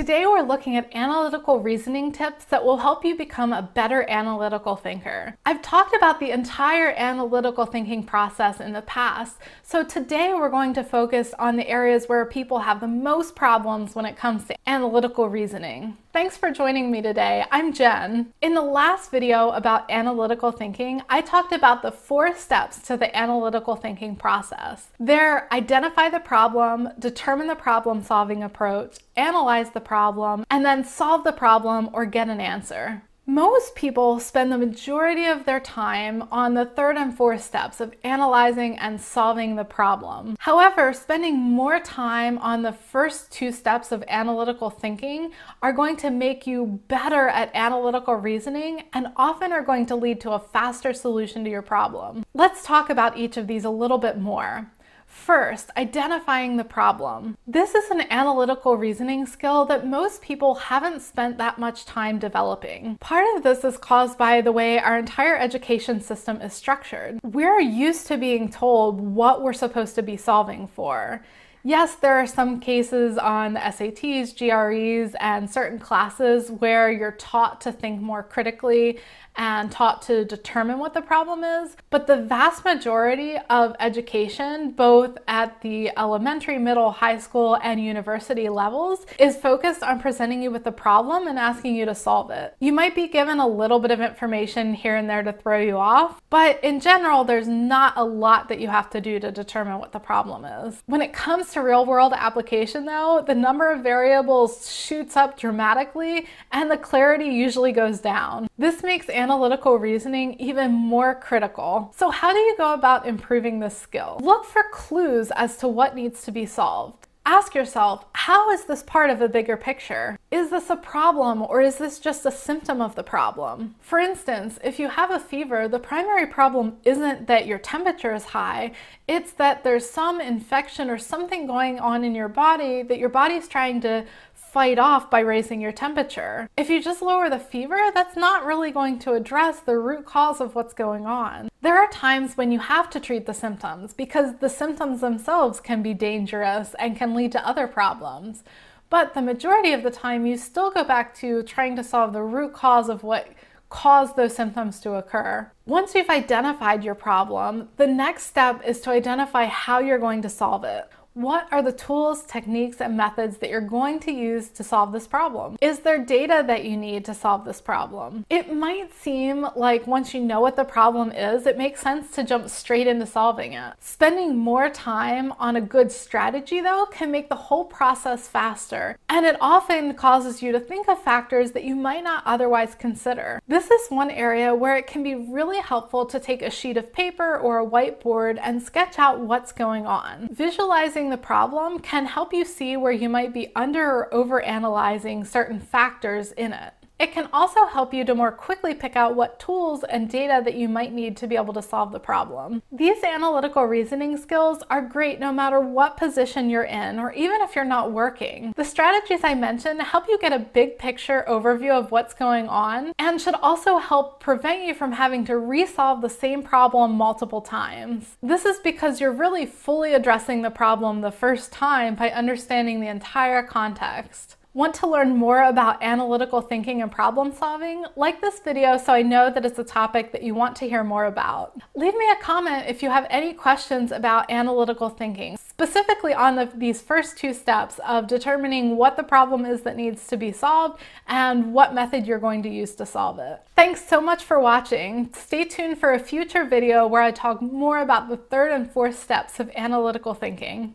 Today we're looking at analytical reasoning tips that will help you become a better analytical thinker. I've talked about the entire analytical thinking process in the past, so today we're going to focus on the areas where people have the most problems when it comes to analytical reasoning. Thanks for joining me today. I'm Jen. In the last video about analytical thinking, I talked about the 4 steps to the analytical thinking process. They're identify the problem, determine the problem-solving approach, analyze the problem, and then solve the problem or get an answer. Most people spend the majority of their time on the 3rd and 4th steps of analyzing and solving the problem. However, spending more time on the first 2 steps of analytical thinking are going to make you better at analytical reasoning and often are going to lead to a faster solution to your problem. Let's talk about each of these a little bit more. First, identifying the problem. This is an analytical reasoning skill that most people haven't spent that much time developing. Part of this is caused by the way our entire education system is structured. We're used to being told what we're supposed to be solving for. Yes, there are some cases on the SATs, GREs, and certain classes where you're taught to think more critically and taught to determine what the problem is, but the vast majority of education, both at the elementary, middle, high school, and university levels, is focused on presenting you with the problem and asking you to solve it. You might be given a little bit of information here and there to throw you off, but in general, there's not a lot that you have to do to determine what the problem is. When it comes to real-world application, though, the number of variables shoots up dramatically and the clarity usually goes down. This makes analytical reasoning even more critical. So how do you go about improving this skill? Look for clues as to what needs to be solved. Ask yourself, how is this part of a bigger picture? Is this a problem or is this just a symptom of the problem? For instance, if you have a fever, the primary problem isn't that your temperature is high, it's that there's some infection or something going on in your body that your body's trying to fight off by raising your temperature. If you just lower the fever, that's not really going to address the root cause of what's going on. There are times when you have to treat the symptoms because the symptoms themselves can be dangerous and can lead to other problems. But the majority of the time, you still go back to trying to solve the root cause of what caused those symptoms to occur. Once you've identified your problem, the next step is to identify how you're going to solve it. What are the tools, techniques, and methods that you're going to use to solve this problem? Is there data that you need to solve this problem? It might seem like once you know what the problem is, it makes sense to jump straight into solving it. Spending more time on a good strategy, though, can make the whole process faster, and it often causes you to think of factors that you might not otherwise consider. This is one area where it can be really helpful to take a sheet of paper or a whiteboard and sketch out what's going on. Visualizing the problem can help you see where you might be under or over analyzing certain factors in it. It can also help you to more quickly pick out what tools and data that you might need to be able to solve the problem. These analytical reasoning skills are great no matter what position you're in or even if you're not working. The strategies I mentioned help you get a big picture overview of what's going on and should also help prevent you from having to resolve the same problem multiple times. This is because you're really fully addressing the problem the first time by understanding the entire context. Want to learn more about analytical thinking and problem solving? Like this video so I know that it's a topic that you want to hear more about. Leave me a comment if you have any questions about analytical thinking, specifically on these first 2 steps of determining what the problem is that needs to be solved and what method you're going to use to solve it. Thanks so much for watching. Stay tuned for a future video where I talk more about the 3rd and 4th steps of analytical thinking.